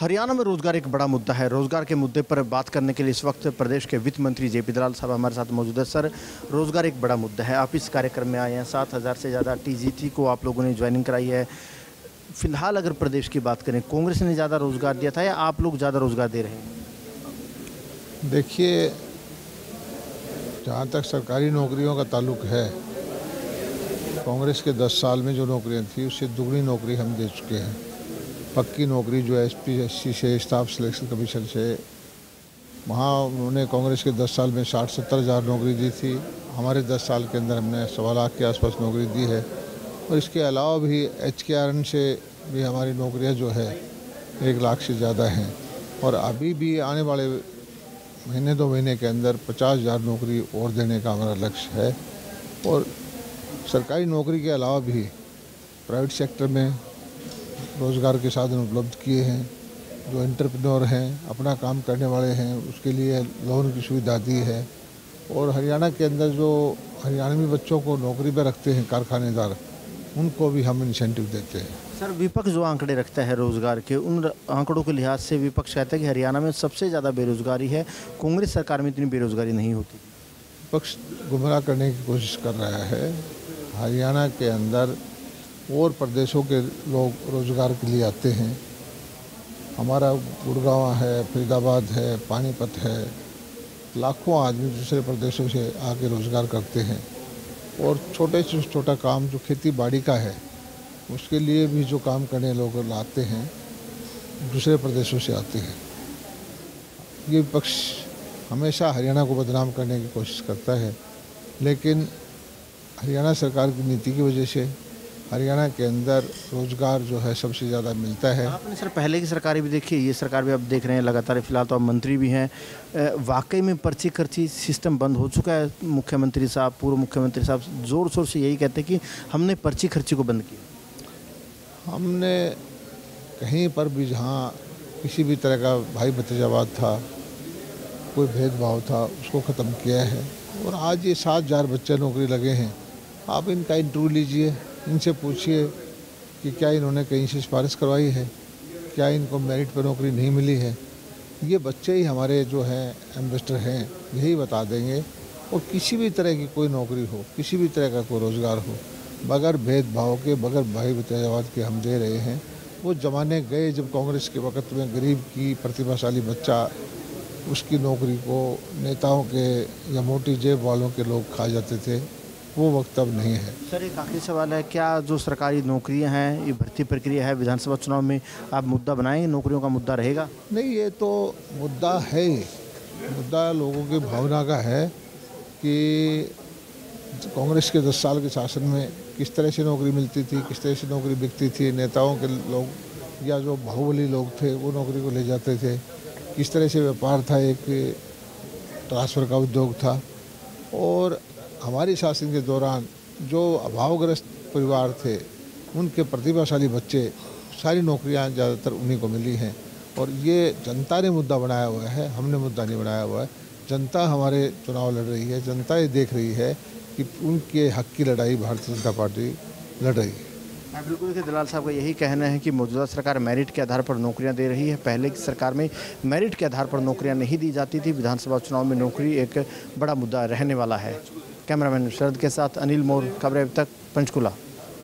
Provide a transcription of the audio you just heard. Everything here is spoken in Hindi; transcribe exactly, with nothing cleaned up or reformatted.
हरियाणा में रोजगार एक बड़ा मुद्दा है। रोजगार के मुद्दे पर बात करने के लिए इस वक्त प्रदेश के वित्त मंत्री जे पी दलाल साहब हमारे साथ मौजूद है। सर, रोजगार एक बड़ा मुद्दा है, आप इस कार्यक्रम में आए हैं। सात हज़ार से ज़्यादा टी जी टी को आप लोगों ने ज्वाइनिंग कराई है। फिलहाल अगर प्रदेश की बात करें, कांग्रेस ने ज़्यादा रोजगार दिया था या आप लोग ज़्यादा रोजगार दे रहे हैं? देखिए, जहाँ तक सरकारी नौकरियों का ताल्लुक है, कांग्रेस के दस साल में जो नौकरियाँ थी उससे दुगनी नौकरी हम दे चुके हैं। पक्की नौकरी जो एस पी एस सी से, स्टाफ सिलेक्शन कमीशन से, वहाँ उन्होंने कांग्रेस के दस साल में साठ सत्तर हज़ार नौकरी दी थी। हमारे दस साल के अंदर हमने सवा लाख के आसपास नौकरी दी है। और इसके अलावा भी एच के आर एन से भी हमारी नौकरियाँ जो है एक लाख से ज़्यादा हैं। और अभी भी आने वाले महीने दो महीने के अंदर पचास हज़ार नौकरी और देने का हमारा लक्ष्य है। और सरकारी नौकरी के अलावा भी प्राइवेट सेक्टर में रोज़गार के साधन उपलब्ध किए हैं। जो एंटरप्रेन्योर हैं, अपना काम करने वाले हैं, उसके लिए लोन की सुविधा दी है। और हरियाणा के अंदर जो हरियाणवी बच्चों को नौकरी पर रखते हैं कारखानेदार, उनको भी हम इंसेंटिव देते हैं। सर, विपक्ष जो आंकड़े रखता है रोज़गार के, उन आंकड़ों के लिहाज से विपक्ष कहता है कि हरियाणा में सबसे ज़्यादा बेरोज़गारी है, कांग्रेस सरकार में इतनी बेरोज़गारी नहीं होती। विपक्ष गुमराह करने की कोशिश कर रहा है। हरियाणा के अंदर और प्रदेशों के लोग रोज़गार के लिए आते हैं। हमारा गुड़गांव है, फरीदाबाद है, पानीपत है, लाखों आदमी दूसरे प्रदेशों से आके रोज़गार करते हैं। और छोटे से छोटा काम जो खेती बाड़ी का है, उसके लिए भी जो काम करने लोग लाते हैं, दूसरे प्रदेशों से आते हैं। ये विपक्ष हमेशा हरियाणा को बदनाम करने की कोशिश करता है, लेकिन हरियाणा सरकार की नीति की वजह से हरियाणा के अंदर रोज़गार जो है सबसे ज़्यादा मिलता है। आपने सर पहले की सरकारें भी देखी, ये सरकार भी आप देख रहे हैं लगातार, फिलहाल तो आप मंत्री भी हैं। वाकई में पर्ची खर्ची सिस्टम बंद हो चुका है। मुख्यमंत्री साहब, पूर्व मुख्यमंत्री साहब ज़ोर शोर से यही कहते हैं कि हमने पर्ची खर्ची को बंद किया। हमने कहीं पर भी जहाँ किसी भी तरह का भाई भतीजावाद था, कोई भेदभाव था, उसको ख़त्म किया है। और आज ये सात हज़ार बच्चे नौकरी लगे हैं। आप इनका इंटरव्यू लीजिए, इनसे पूछिए कि क्या इन्होंने कहीं से सिफारिश करवाई है, क्या इनको मेरिट पर नौकरी नहीं मिली है। ये बच्चे ही हमारे जो हैं एम्बेसडर हैं, यही बता देंगे। और किसी भी तरह की कोई नौकरी हो, किसी भी तरह का कोई रोज़गार हो, बगैर भेदभाव के, बगैर भाई भतीजावाद के हम दे रहे हैं। वो जमाने गए जब कांग्रेस के वक़्त में गरीब की प्रतिभाशाली बच्चा, उसकी नौकरी को नेताओं के या मोटी जेब वालों के लोग खा जाते थे। वो वक्त अब नहीं है। सर, एक आखिरी सवाल है, क्या जो सरकारी नौकरियां हैं, ये भर्ती प्रक्रिया है, विधानसभा चुनाव में आप मुद्दा बनाएंगे? नौकरियों का मुद्दा रहेगा? नहीं, ये तो मुद्दा है। मुद्दा लोगों की भावना का है कि कांग्रेस के दस साल के शासन में किस तरह से नौकरी मिलती थी, किस तरह से नौकरी बिकती थी। नेताओं के लोग या जो बाहुबली लोग थे वो नौकरी को ले जाते थे। किस तरह से व्यापार था, एक ट्रांसफ़र का उद्योग था। और हमारे शासन के दौरान जो अभावग्रस्त परिवार थे, उनके प्रतिभाशाली बच्चे, सारी नौकरियां ज़्यादातर उन्हीं को मिली हैं। और ये जनता ने मुद्दा बनाया हुआ है, हमने मुद्दा नहीं बनाया हुआ है। जनता हमारे चुनाव लड़ रही है, जनता ये देख रही है कि उनके हक की लड़ाई भारतीय जनता पार्टी लड़ रही है। बिल्कुल, देखिए दलाल साहब का यही कहना है कि मौजूदा सरकार मेरिट के आधार पर नौकरियां दे रही है। पहले की सरकार में मेरिट के आधार पर नौकरियाँ नहीं दी जाती थी। विधानसभा चुनाव में नौकरी एक बड़ा मुद्दा रहने वाला है। कैमरामैन शरद के साथ अनिल मोर, खबरें अब तक, पंचकूला।